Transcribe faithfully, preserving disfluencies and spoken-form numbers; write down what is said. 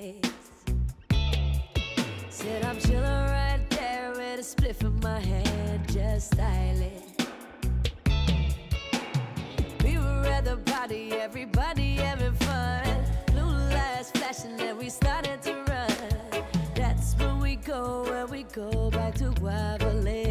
days. Said I'm chilling right there with a spliff in my hand, just styling. We were at the party, everybody having fun. Blue lights flashing and we started to run. That's when we go, where we go back to Waverly.